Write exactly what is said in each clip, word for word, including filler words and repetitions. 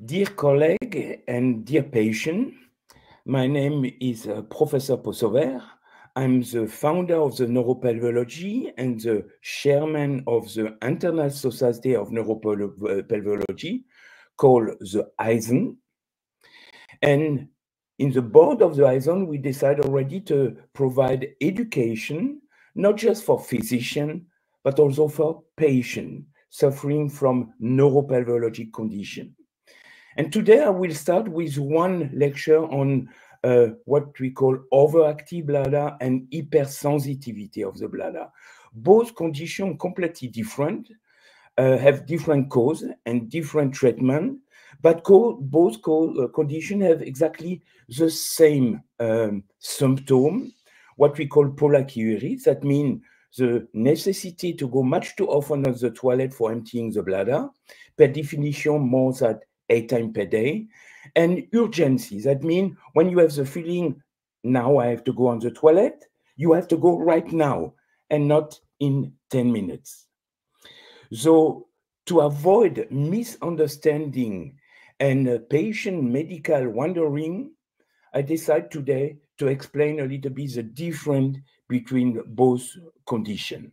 Dear colleague and dear patient, my name is uh, Professor Possover. I'm the founder of the Neuropelveology and the chairman of the International Society of Neuropelveology, called the ISON. And in the board of the ISON, we decided already to provide education, not just for physicians, but also for patients suffering from neuropelviologic condition. And today I will start with one lecture on uh, what we call overactive bladder and hypersensitivity of the bladder. Both conditions completely different, uh, have different causes and different treatment, but co both co uh, conditions have exactly the same um, symptom, what we call pollakiuria. That means the necessity to go much too often on the toilet for emptying the bladder, per definition more than eight times per day, and urgency. That means when you have the feeling, now I have to go on the toilet, you have to go right now and not in ten minutes. So to avoid misunderstanding and patient medical wandering, I decide today to explain a little bit the difference between both conditions.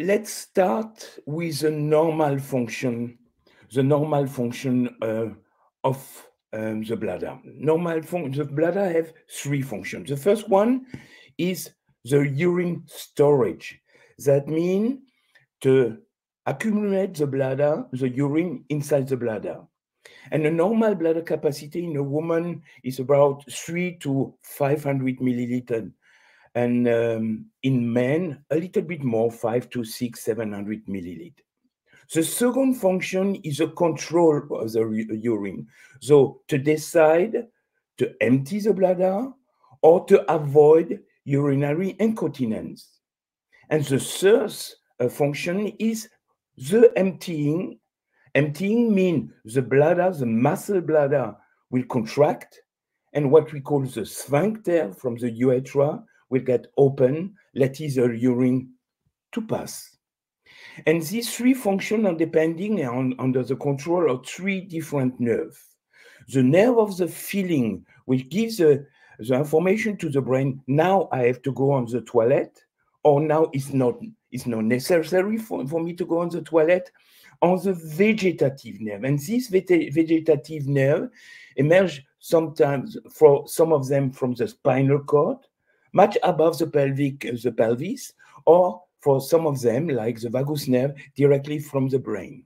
Let's start with the normal function, the normal function uh, of um, the bladder. Normal function, the bladder have three functions. The first one is the urine storage. That means to accumulate the bladder, the urine inside the bladder. And the normal bladder capacity in a woman is about three to five hundred milliliters. And um, in men, a little bit more, five to six, seven hundred milliliters. The second function is the control of the urine. So to decide to empty the bladder or to avoid urinary incontinence. And the third uh, function is the emptying. Emptying means the bladder, the muscle bladder, will contract, and what we call the sphincter from the urethra will get open, letting the urine to pass. And these three functions are depending on under the control of three different nerves. The nerve of the feeling, which gives the, the information to the brain, now I have to go on the toilet, or now it's not, it's not necessary for, for me to go on the toilet, on the vegetative nerve. And this vegetative nerve emerges sometimes, for some of them, from the spinal cord, much above the pelvic, the pelvis, or for some of them, like the vagus nerve, directly from the brain.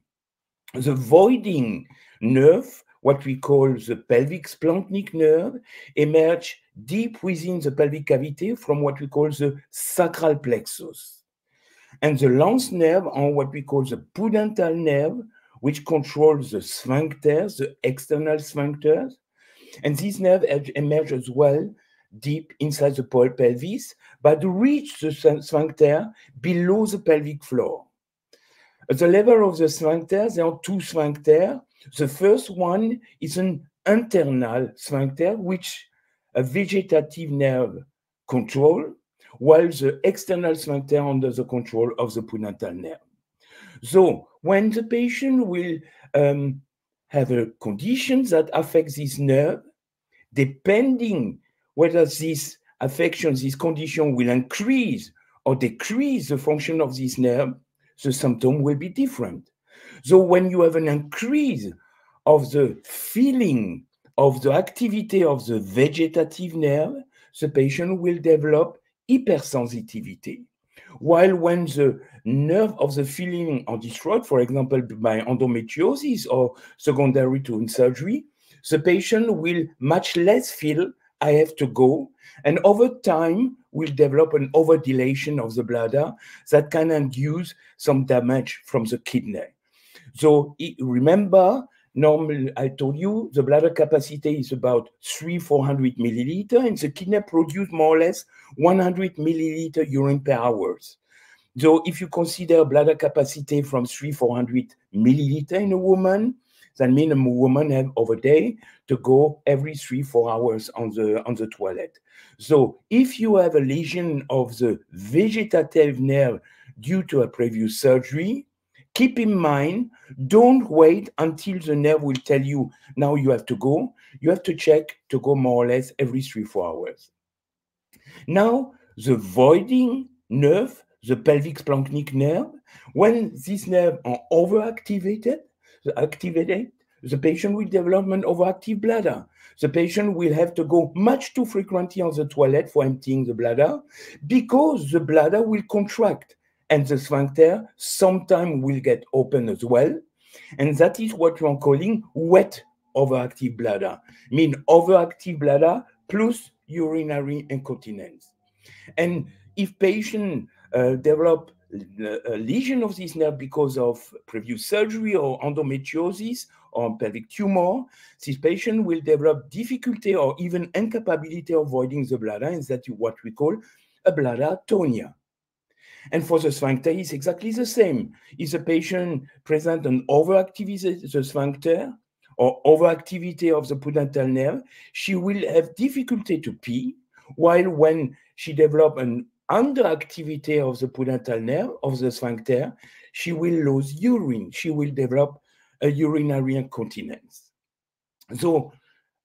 The voiding nerve, what we call the pelvic splanchnic nerve, emerges deep within the pelvic cavity from what we call the sacral plexus. And the lance nerve on what we call the pudendal nerve, which controls the sphincters, the external sphincters. And these nerves emerge as well deep inside the pelvis, but reach the sphincter below the pelvic floor. At the level of the sphincter, there are two sphincters. The first one is an internal sphincter, which a vegetative nerve controls, while the external sphincter under the control of the pudendal nerve. So when the patient will um, have a condition that affects this nerve, depending whether this affection, this condition will increase or decrease the function of this nerve, the symptom will be different. So when you have an increase of the feeling of the activity of the vegetative nerve, the patient will develop hypersensitivity. While when the nerve of the feeling are destroyed, for example, by endometriosis or secondary to surgery, the patient will much less feel, I have to go, and over time will develop an overdilation of the bladder that can induce some damage from the kidney. So remember, normally, I told you, the bladder capacity is about three to four hundred milliliters, and the kidney produces more or less one hundred milliliters urine per hour. So if you consider bladder capacity from three to four hundred milliliters in a woman, that means a woman has over day to go every three to four hours on the, on the toilet. So if you have a lesion of the vegetative nerve due to a previous surgery. Keep in mind, don't wait until the nerve will tell you, now you have to go. You have to check to go more or less every three, four hours. Now, the voiding nerve, the pelvic splanchnic nerve, when these nerves are overactivated, the activated, the patient will develop an overactive bladder. The patient will have to go much too frequently on the toilet for emptying the bladder, because the bladder will contract and the sphincter sometimes will get open as well. And that is what we are calling wet overactive bladder, mean overactive bladder plus urinary incontinence. And if patient uh, develop a lesion of this nerve because of previous surgery or endometriosis or pelvic tumor, this patient will develop difficulty or even incapability of voiding the bladder, and that is what we call a bladder atonia. And for the sphincter, it's exactly the same. If the patient presents an overactivity of the sphincter or overactivity of the pudendal nerve, she will have difficulty to pee, while when she develops an underactivity of the pudendal nerve, of the sphincter, she will lose urine. She will develop a urinary incontinence. So,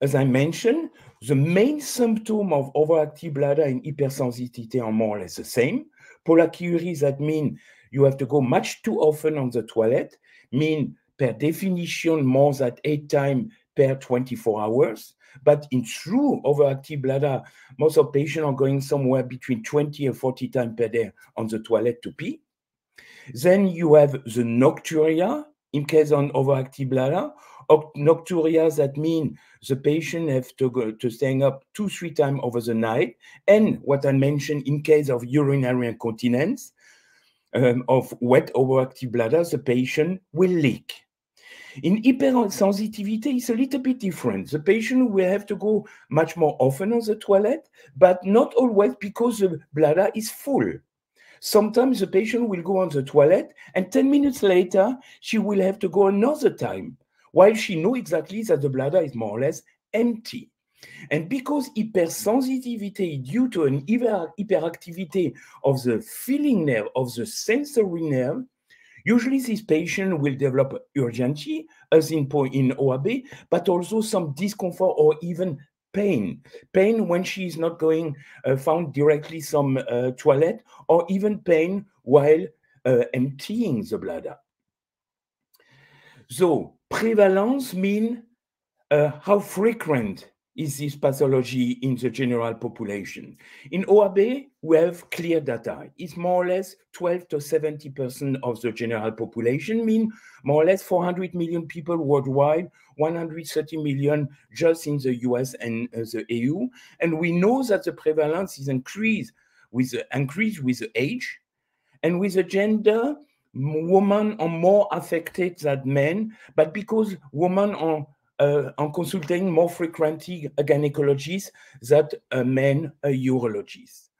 as I mentioned, the main symptom of overactive bladder and hypersensitivity are more or less the same. Pollakiuria, that means you have to go much too often on the toilet, mean per definition more than eight times per twenty-four hours. But in true overactive bladder, most of patients are going somewhere between twenty and forty times per day on the toilet to pee. Then you have the nocturia in case on overactive bladder. Nocturia, that means the patient have to go to staying up two, three times over the night. And what I mentioned in case of urinary incontinence, um, of wet overactive bladder, the patient will leak. In hypersensitivity, it's a little bit different. The patient will have to go much more often on the toilet, but not always because the bladder is full. Sometimes the patient will go on the toilet, and ten minutes later, she will have to go another time, while she knows exactly that the bladder is more or less empty. And because hypersensitivity due to an hyperactivity of the feeling nerve, of the sensory nerve, usually this patient will develop urgency, as in, in O A B, but also some discomfort or even pain. Pain when she is not going, uh, found directly some uh, toilet, or even pain while uh, emptying the bladder. So, prevalence means uh, how frequent is this pathology in the general population. In O A B, we have clear data. It's more or less twelve to seventy percent of the general population, mean more or less four hundred million people worldwide, one hundred thirty million just in the U S and uh, the E U. And we know that the prevalence is increased with the, increased with the age, and with the gender, women are more affected than men, but because women are Uh, on consulting more frequently a gynecologist than a man, a urologist.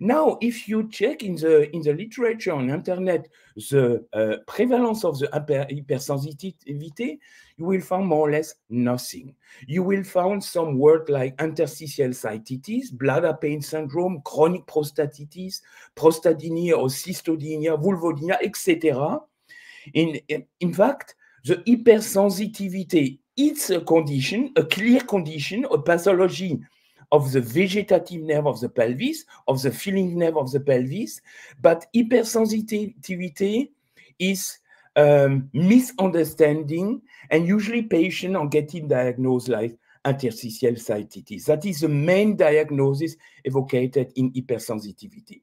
Now, if you check in the in the literature on internet the uh, prevalence of the hyper hypersensitivity, you will find more or less nothing. You will find some words like interstitial cystitis, bladder pain syndrome, chronic prostatitis, prostadynia or cystodynia, vulvodynia, et cetera. In, in in fact, the hypersensitivity, it's a condition, a clear condition, a pathology of the vegetative nerve of the pelvis, of the feeling nerve of the pelvis, but hypersensitivity is um, misunderstanding, and usually patients are getting diagnosed like interstitial cystitis. That is the main diagnosis evocated in hypersensitivity.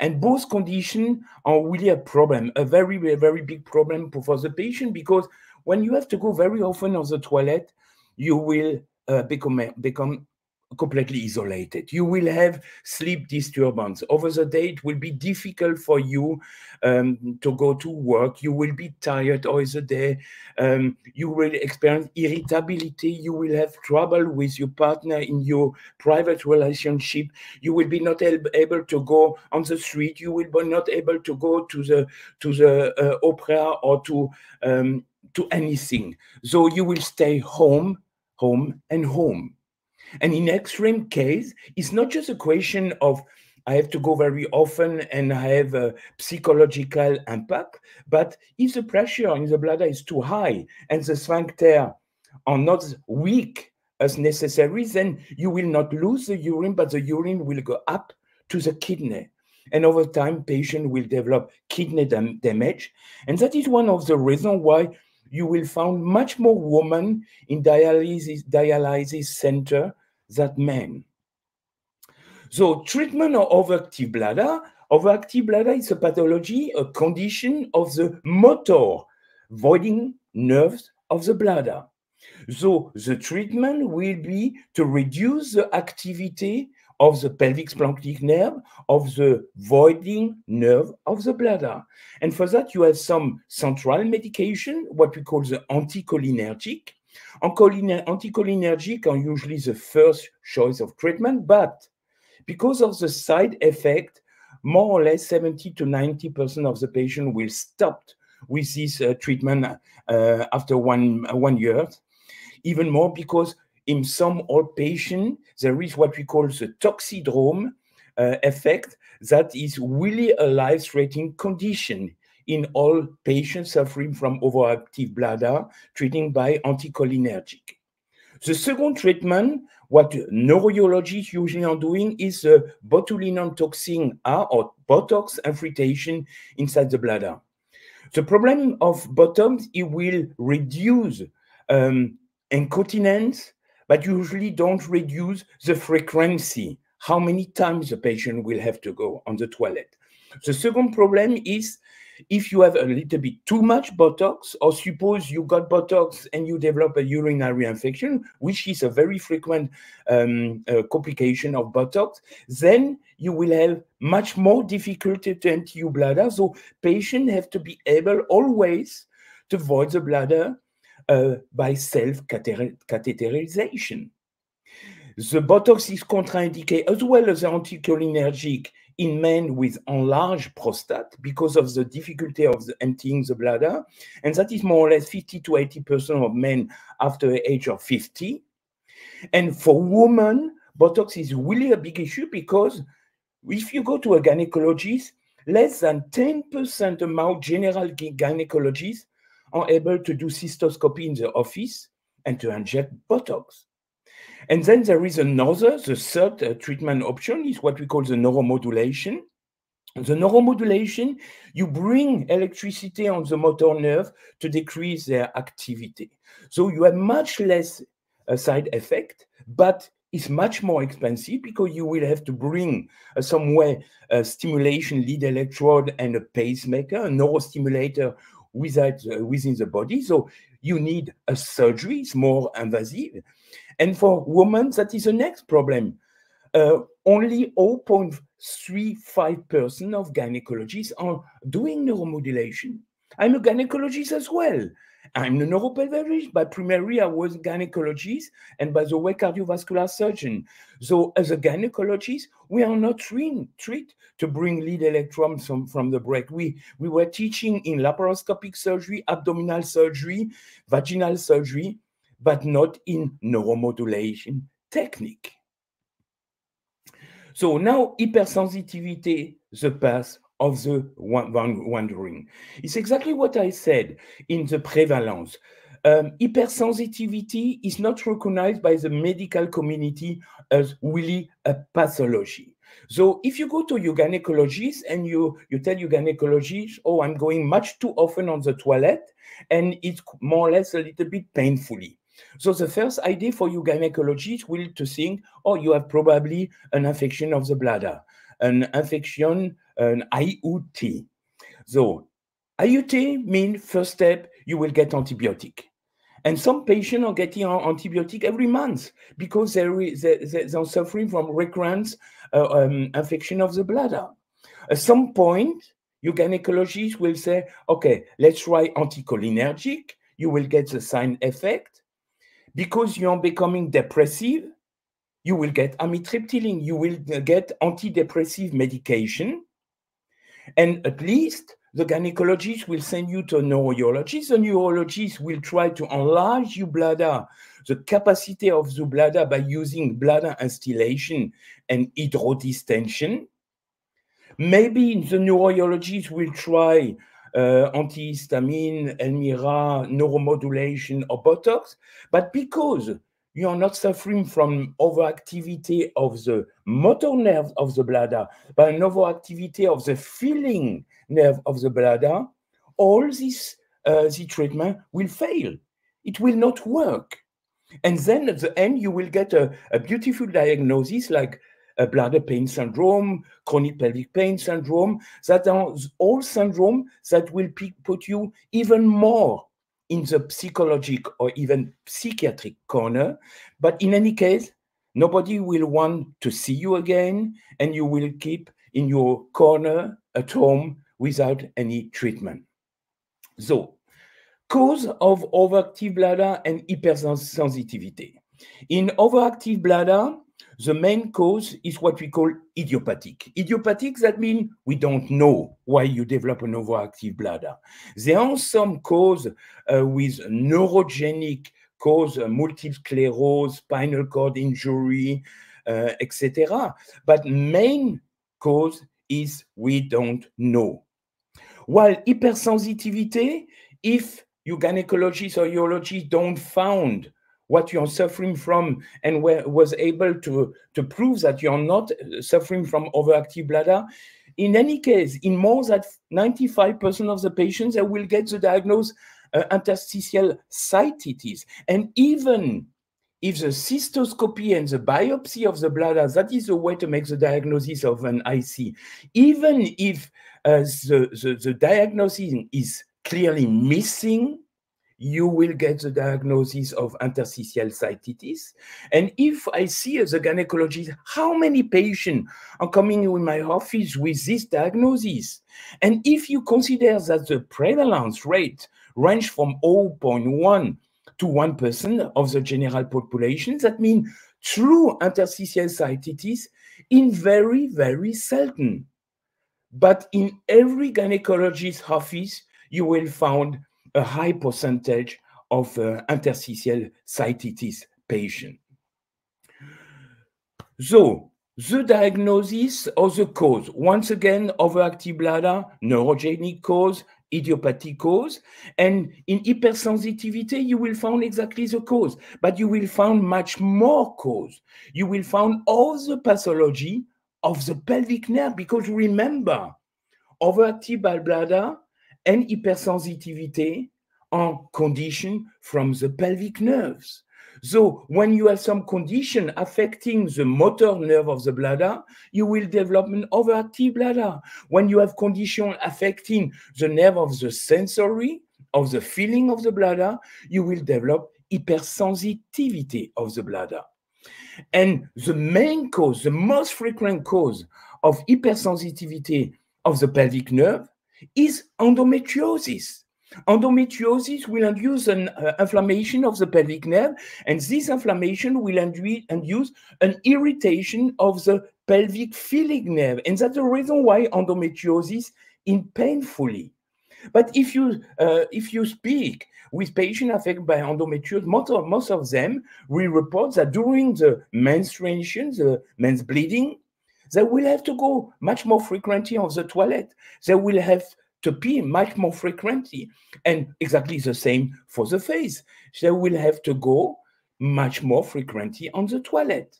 And both conditions are really a problem, a very, very big problem for the patient, because when you have to go very often on the toilet, you will uh, become, become completely isolated. You will have sleep disturbance. Over the day, it will be difficult for you um, to go to work. You will be tired all the day. Um, you will experience irritability. You will have trouble with your partner in your private relationship. You will be not able to go on the street. You will be not able to go to the, to the uh, opera or to... Um, to anything. So you will stay home, home, and home. And in extreme case, it's not just a question of I have to go very often and I have a psychological impact. But if the pressure in the bladder is too high and the sphincter are not weak as necessary, then you will not lose the urine, but the urine will go up to the kidney. And over time, patient will develop kidney dam damage. And that is one of the reasons why you will find much more women in dialysis, dialysis center than men. So treatment of overactive bladder. Overactive bladder is a pathology, a condition of the motor voiding nerves of the bladder. So the treatment will be to reduce the activity of the pelvic splanchnic nerve, of the voiding nerve of the bladder. And for that, you have some central medication, what we call the anticholinergic. Anticholinergic are usually the first choice of treatment, but because of the side effect, more or less seventy to ninety percent of the patient will stop with this uh, treatment uh, after one, uh, one year. Even more because in some old patients, there is what we call the toxidrome uh, effect, that is really a life-threatening condition in all patients suffering from overactive bladder, treating by anticholinergic. The second treatment, what neurologists usually are doing, is the botulinum toxin A or Botox infiltration inside the bladder. The problem of Botox, it will reduce um, incontinence, but usually don't reduce the frequency, how many times the patient will have to go on the toilet. The second problem is if you have a little bit too much Botox, or suppose you got Botox and you develop a urinary infection, which is a very frequent um, uh, complication of Botox, then you will have much more difficulty to empty your bladder. So patients have to be able always to void the bladder uh, by self-catheterization. The Botox is contraindicated as well as the anticholinergic in men with enlarged prostate because of the difficulty of the emptying the bladder. And that is more or less fifty to eighty percent of men after the age of fifty. And for women, Botox is really a big issue because if you go to a gynecologist, less than ten percent among general gynecologists are able to do cystoscopy in the office and to inject Botox. And then there is another, the third uh, treatment option is what we call the neuromodulation. The neuromodulation, you bring electricity on the motor nerve to decrease their activity. So you have much less uh, side effect, but it's much more expensive because you will have to bring uh, some way uh, stimulation, lead electrode and a pacemaker, a neurostimulator without, uh, within the body. So you need a surgery, it's more invasive. And for women, that is the next problem. Uh, only zero point three five percent of gynecologists are doing neuromodulation. I'm a gynecologist as well. I'm a neuropelveologist. By primary, I was a gynecologist and, by the way, cardiovascular surgeon. So as a gynecologist, we are not trained to bring lead electrons from, from the breast. We, we were teaching in laparoscopic surgery, abdominal surgery, vaginal surgery, but not in neuromodulation technique. So now hypersensitivity, the path of the wandering. It's exactly what I said in the prevalence. Um, hypersensitivity is not recognized by the medical community as really a pathology. So if you go to your gynecologist and you, you tell your gynecologist, oh, I'm going much too often on the toilet, and it's more or less a little bit painfully. So the first idea for you gynecologists will to think, oh, you have probably an infection of the bladder, an infection, an I U T. So I U T means first step, you will get antibiotic. And some patients are getting antibiotic every month because they're, they're, they're suffering from recurrent uh, um, infection of the bladder. At some point, your gynecologist will say, okay, let's try anticholinergic. You will get the side effect. Because you are becoming depressive, you will get amitriptyline, you will get antidepressive medication. And at least the gynecologist will send you to a neurologist. The neurologist will try to enlarge your bladder, the capacity of the bladder by using bladder instillation and hydrodistension. Maybe the neurologists will try uh, antihistamine, Elmira, neuromodulation, or Botox, but because you are not suffering from overactivity of the motor nerve of the bladder, but an overactivity of the feeling nerve of the bladder, all this uh, the treatment will fail. It will not work. And then at the end, you will get a, a beautiful diagnosis like a bladder pain syndrome, chronic pelvic pain syndrome, that are all syndromes that will put you even more in the psychologic or even psychiatric corner. But in any case, nobody will want to see you again, and you will keep in your corner at home without any treatment. So, cause of overactive bladder and hypersensitivity. In overactive bladder, the main cause is what we call idiopathic. Idiopathic, that means we don't know why you develop an overactive bladder. There are some causes uh, with neurogenic cause, uh, multiple sclerosis, spinal cord injury, uh, et cetera. But main cause is we don't know. While hypersensitivity, if you gynecologists or urologists don't found what you are suffering from and were, was able to, to prove that you are not suffering from overactive bladder, in any case, in more than ninety-five percent of the patients, they will get the diagnosis uh, interstitial cystitis. And even if the cystoscopy and the biopsy of the bladder, that is the way to make the diagnosis of an I C, even if uh, the, the, the diagnosis is clearly missing, you will get the diagnosis of interstitial cystitis. And if I see as a gynecologist how many patients are coming in my office with this diagnosis, and if you consider that the prevalence rate range from zero point one to one percent of the general population, that means true interstitial cystitis is very, very seldom. But in every gynecologist's office, you will find a high percentage of uh, interstitial cystitis patients. So, the diagnosis or the cause, once again, overactive bladder, neurogenic cause, idiopathic cause, and in hypersensitivity, you will find exactly the cause, but you will find much more cause. You will find all the pathology of the pelvic nerve, because remember, overactive bladder and hypersensitivity are conditioned from the pelvic nerves. So when you have some condition affecting the motor nerve of the bladder, you will develop an overactive bladder. When you have condition affecting the nerve of the sensory, of the feeling of the bladder, you will develop hypersensitivity of the bladder. And the main cause, the most frequent cause of hypersensitivity of the pelvic nerve is endometriosis. Endometriosis will induce an uh, inflammation of the pelvic nerve, and this inflammation will indu induce an irritation of the pelvic feeling nerve. And that's the reason why endometriosis is painfully. But if you, uh, if you speak with patients affected by endometriosis, most of, most of them will report that during the menstruation, the men's bleeding, they will have to go much more frequently on the toilet. They will have to pee much more frequently. And exactly the same for the face. They will have to go much more frequently on the toilet.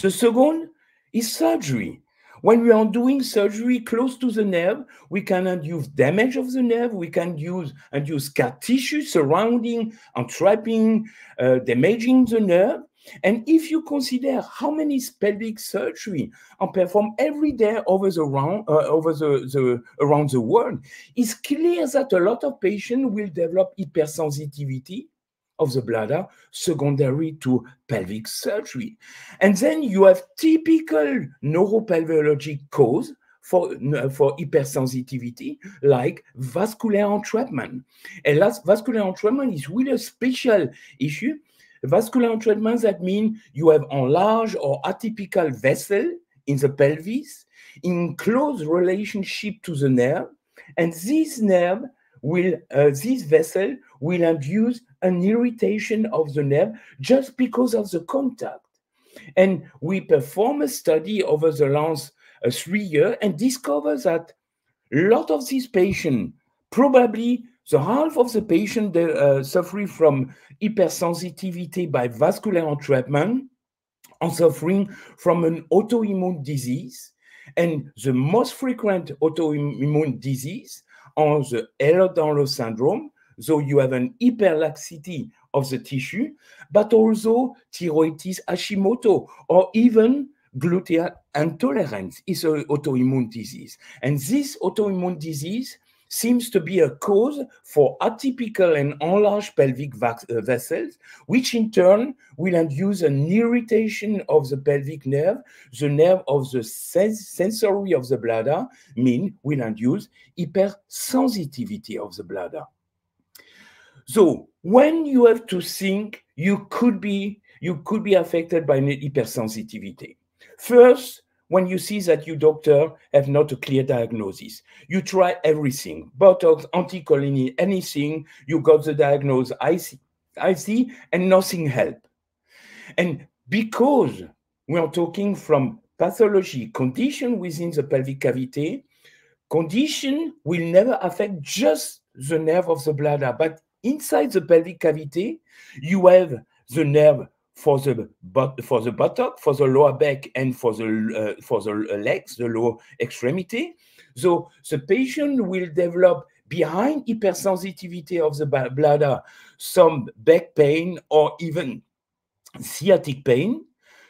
The second is surgery. When we are doing surgery close to the nerve, we can induce damage of the nerve. We can use, induce scar tissue surrounding, entrapping, uh, damaging the nerve. And if you consider how many pelvic surgery are performed every day over the round, uh, over the, the around the world, it's clear that a lot of patients will develop hypersensitivity of the bladder secondary to pelvic surgery. And then you have typical neuropelveologic cause for, for hypersensitivity, like vascular entrapment. And last, vascular entrapment is really a special issue. Vascular entrapment, that means you have enlarged or atypical vessel in the pelvis in close relationship to the nerve, and this nerve will, uh, this vessel will induce an irritation of the nerve just because of the contact. And we perform a study over the last uh, three years and discover that a lot of these patients, probably the half of the patients uh, suffering from hypersensitivity by vascular entrapment are suffering from an autoimmune disease. And the most frequent autoimmune disease are the Ehlers-Danlos syndrome. So you have an hyperlaxity of the tissue, but also thyroitis Hashimoto, or even gluteal intolerance is an autoimmune disease. And this autoimmune disease seems to be a cause for atypical and enlarged pelvic vessels, which in turn will induce an irritation of the pelvic nerve, the nerve of the sens sensory of the bladder, mean will induce hypersensitivity of the bladder. So when you have to think, you could be, you could be affected by hypersensitivity. First, when you see that your doctor have not a clear diagnosis, you try everything, Botox, anticholine, anything, you got the diagnosis, I see, I see, and nothing help. And because we are talking from pathology, condition within the pelvic cavity, condition will never affect just the nerve of the bladder, but inside the pelvic cavity, you have the nerve for the but for the buttock, for the lower back, and for the uh, for the legs, the lower extremity. So the patient will develop behind hypersensitivity of the bladder some back pain or even sciatic pain.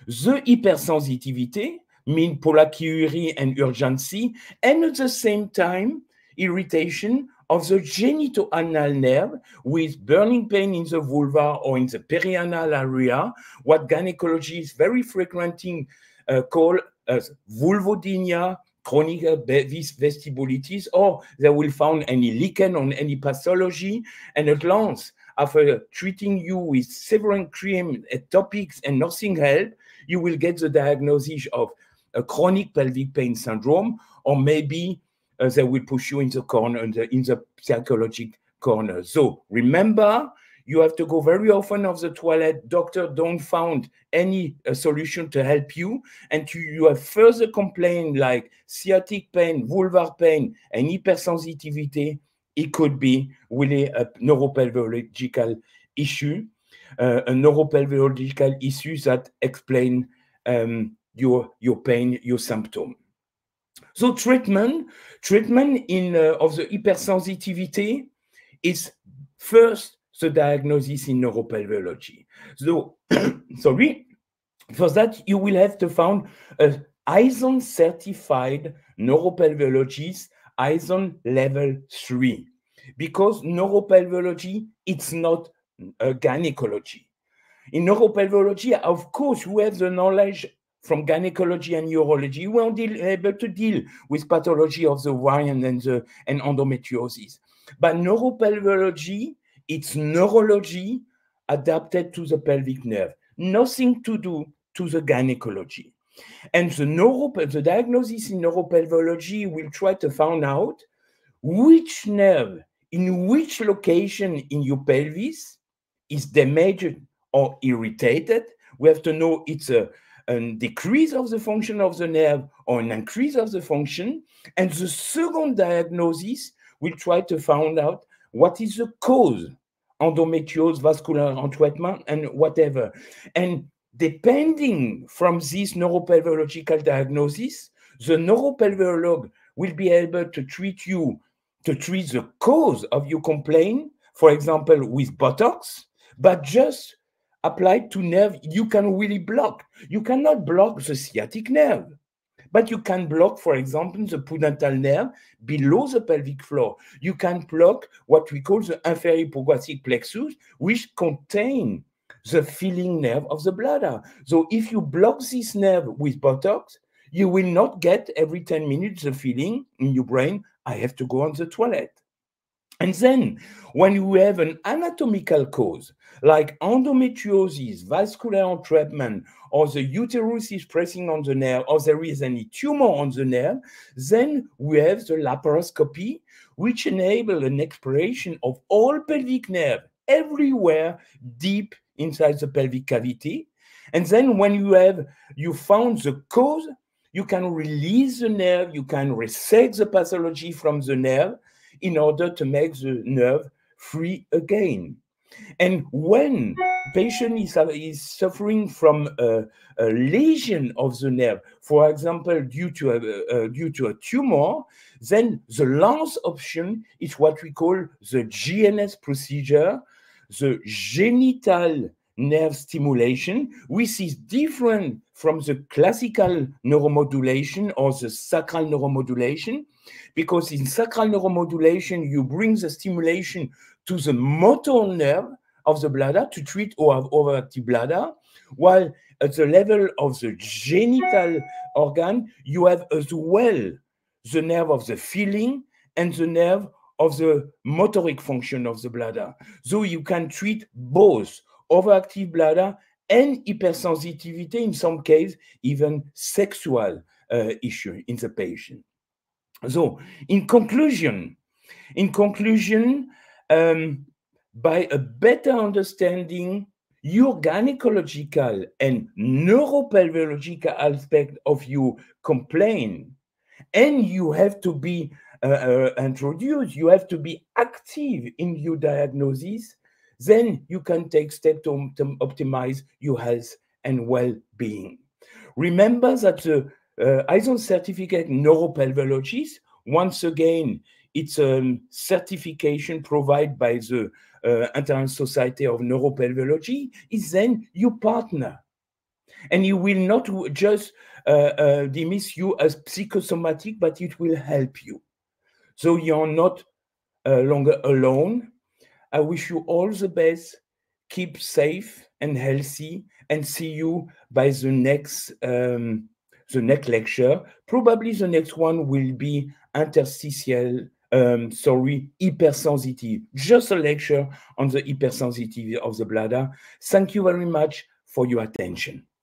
The hypersensitivity means pollakiuria and urgency, and at the same time irritation of the genitoanal nerve with burning pain in the vulva or in the perianal area, what gynecology is very frequently uh, called as vulvodynia, chronic vestibulitis, or they will find any lichen on any pathology. And at last, after treating you with several cream topics and nothing help, you will get the diagnosis of a chronic pelvic pain syndrome, or maybe Uh, they will push you in the corner, in the, in the psychological corner. So remember, you have to go very often of the toilet. Doctor don't found any uh, solution to help you. And you, you have further complaint like sciatic pain, vulvar pain, and hypersensitivity. It could be really a neuropelveological issue, uh, a neuropelveological issue that explain um, your, your pain, your symptom. So treatment, treatment in, uh, of the hypersensitivity is first the diagnosis in neuropelveology. So, sorry, for that you will have to find an ISON certified neuropelveologist, ISON level three, because neuropelveology, it's not uh, gynecology. In neuropelveology, of course, we have the knowledge from gynecology and urology, we are able to deal with pathology of the ovarian and, the, and endometriosis. But neuropelveology, it's neurology adapted to the pelvic nerve, nothing to do to the gynecology. And the, neuro, the diagnosis in neuropelveology will try to find out which nerve in which location in your pelvis is damaged or irritated. We have to know it's a a decrease of the function of the nerve or an increase of the function. And the second diagnosis will try to find out what is the cause, endometriosis, vascular entrapment, and whatever. And depending from this neuropelveological diagnosis, the neuropelveologist will be able to treat you, to treat the cause of your complaint, for example, with Botox, but just applied to nerve, you can really block. You cannot block the sciatic nerve, but you can block, for example, the pudendal nerve below the pelvic floor. You can block what we call the inferior hypoglossic plexus, which contain the filling nerve of the bladder. So if you block this nerve with Botox, you will not get every ten minutes the feeling in your brain, I have to go on the toilet. And then when you have an anatomical cause, like endometriosis, vascular entrapment, or the uterus is pressing on the nerve, or there is any tumor on the nerve, then we have the laparoscopy, which enables an exploration of all pelvic nerve, everywhere deep inside the pelvic cavity. And then when you have, you found the cause, You can release the nerve, you can resect the pathology from the nerve in order to make the nerve free again. And when patient is, is suffering from a, a lesion of the nerve, for example, due to a, a, due to a tumor, then the last option is what we call the G N S procedure, the genital nerve stimulation, which is different from the classical neuromodulation or the sacral neuromodulation, because in sacral neuromodulation, you bring the stimulation to the motor nerve of the bladder to treat overactive bladder, while at the level of the genital organ, you have as well the nerve of the feeling and the nerve of the motoric function of the bladder. So you can treat both overactive bladder and hypersensitivity, in some cases, even sexual uh, issue in the patient. So in conclusion, in conclusion, Um, by a better understanding your gynecological and neuropelviological aspect of your complaint, and you have to be uh, uh, introduced, you have to be active in your diagnosis, then you can take steps to optimize your health and well-being. Remember that the uh, ISON certificate neuropelviologist, once again, it's a certification provided by the uh, International Society of Neuropelviology, is then your partner. And you will not just uh, uh, dismiss you as psychosomatic, but it will help you. So you're not uh, longer alone. I wish you all the best. Keep safe and healthy, and see you by the next, um, the next lecture. Probably the next one will be interstitial Um, sorry, hypersensitive, just a lecture on the hypersensitivity of the bladder. Thank you very much for your attention.